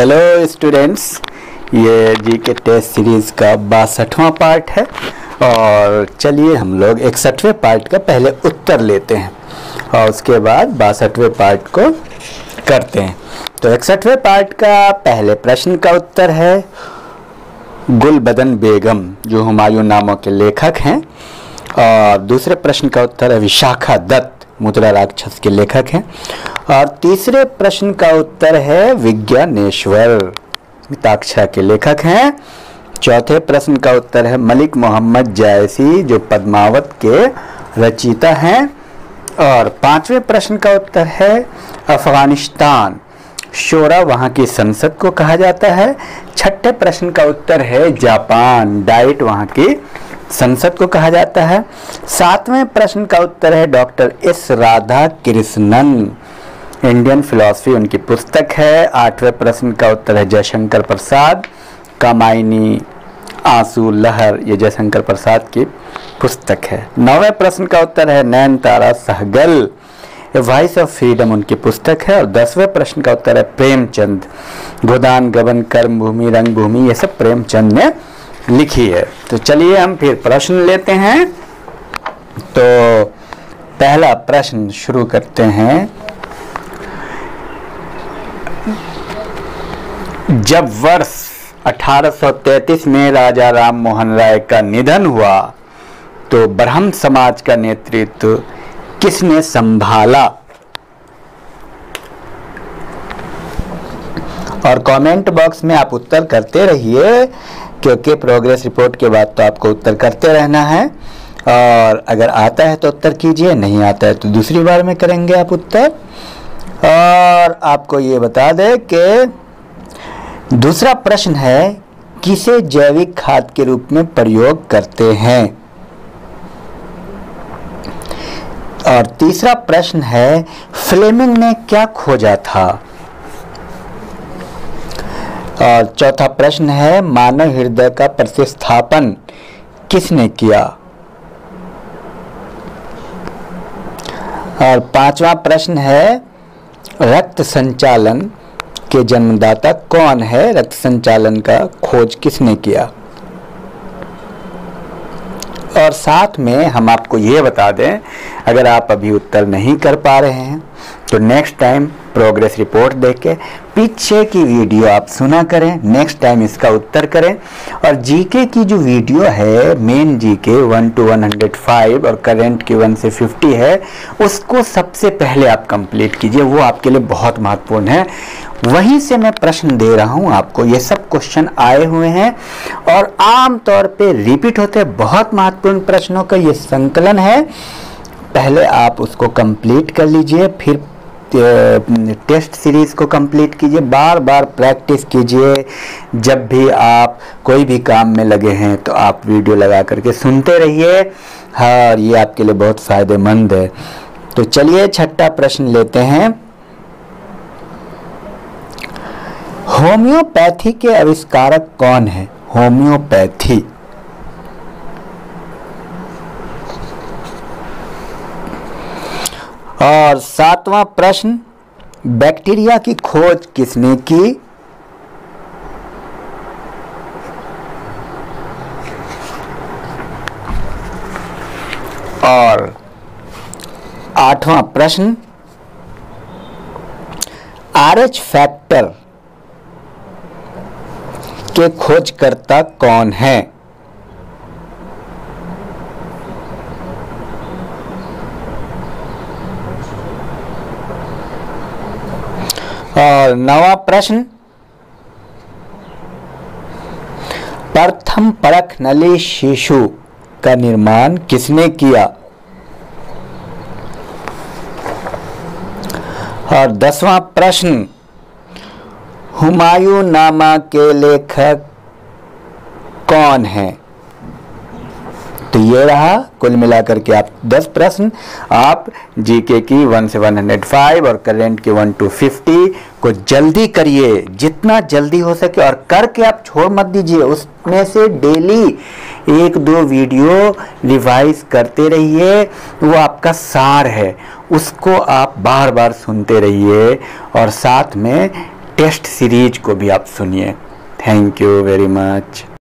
Hello students, ये जी के test series का 62वां पार्ट है और चलिए हम लोग 61वें पार्ट का पहले उत्तर लेते हैं और उसके बाद 62वें पार्ट को करते हैं। तो 61वें पार्ट का पहले प्रश्न का उत्तर है गुलबदन बेगम जो हुमायूं नामों के लेखक हैं, और दूसरे प्रश्न का उत्तर है विशाखादत्त मुद्रा राक्षस के लेखक हैं, और तीसरे प्रश्न का उत्तर है विज्ञानेश्वर मिताक्षरा के लेखक हैं। चौथे प्रश्न का उत्तर है मलिक मोहम्मद जायसी जो पद्मावत के रचयिता हैं, और पांचवें प्रश्न का उत्तर है अफगानिस्तान शोरा वहाँ की संसद को कहा जाता है। छठे प्रश्न का उत्तर है जापान डाइट वहाँ की संसद को कहा जाता है। सातवें प्रश्न का उत्तर है doctor S Radha Krishnan Indian philosophy उनकी पुस्तक है। आठवें प्रश्न का उत्तर है जयशंकर प्रसाद कामायनी आंसू लहर, ये जयशंकर प्रसाद की पुस्तक है। नौवें प्रश्न का उत्तर है Nayantara Sahgal voice of freedom उनकी पुस्तक है, और 10वें प्रश्न का उत्तर है प्रेमचंद गोदान गबन कर्मभूमि रंगभूमि, ये सब प्रेमचंद ने लिखी है। तो चलिए हम फिर प्रश्न लेते हैं। तो पहला प्रश्न शुरू करते हैं। जब वर्ष 1833 में राजा राम मोहन राय का निधन हुआ तो ब्रह्म समाज का नेतृत्व किसने संभाला? और कमेंट बॉक्स में आप उत्तर करते रहिए क्योंकि प्रोग्रेस रिपोर्ट के बाद तो आपको उत्तर करते रहना है, और अगर आता है तो उत्तर कीजिए, नहीं आता है तो दूसरी बार में करेंगे आप उत्तर। और आपको ये बता दें कि दूसरा प्रश्न है किसे जैविक खाद के रूप में प्रयोग करते हैं, और तीसरा प्रश्न है फ्लेमिंग ने क्या खोजा था, और चौथा प्रश्न है मानव हृदय का प्रतिस्थापन किसने किया, और पांचवा प्रश्न है रक्त संचालन के जन्मदाता कौन है, रक्त संचालन का खोज किसने किया। और साथ में हम आपको ये बता दें अगर आप अभी उत्तर नहीं कर पा रहे हैं तो नेक्स्ट टाइम प्रोग्रेस रिपोर्ट देख के पीछे की वीडियो आप सुना करें, नेक्स्ट टाइम इसका उत्तर करें। और जीके की जो वीडियो है मेन जीके 1 to 105 और करेंट की 1 से 50 है, उसको सबसे पहले आप कंप्लीट कीजिए, वो आपके लिए बहुत महत्वपूर्ण है। वहीं से मैं प्रश्न दे रहा हूं आपको, ये सब क्वेश्चन आए हुए हैं और आमतौर पे रिपीट होते हैं, बहुत महत्वपूर्ण प्रश्नों का ये संकलन है। पहले आप उसको कंप्लीट कर लीजिए, फिर टेस्ट सीरीज़ को कंप्लीट कीजिए, बार बार प्रैक्टिस कीजिए। जब भी आप कोई भी काम में लगे हैं तो आप वीडियो लगा करके सुनते रहिए, हाँ, और ये आपके लिए बहुत फ़ायदेमंद है। तो चलिए छठा प्रश्न लेते हैं। होम्योपैथी के आविष्कारक कौन है? होम्योपैथी, और सातवां प्रश्न बैक्टीरिया की खोज किसने की, और आठवां प्रश्न आरएच फैक्टर के खोजकर्ता कौन है। और नवा प्रश्न प्रथम परख नली शिशु का निर्माण किसने किया, और 10वां प्रश्न हुमायूं नामा के लेखक कौन है। तो ये रहा कुल मिलाकर के आप 10 प्रश्न, आप जीके की 1 से 105 और करेंट की 1 टू 50 को जल्दी करिए, जितना जल्दी हो सके, और करके आप छोड़ मत दीजिए, उसमें से डेली 1-2 वीडियो रिवाइज करते रहिए। वो आपका सार है, उसको आप बार बार सुनते रहिए, और साथ में टेस्ट सीरीज को भी आप सुनिए। Thank you very much.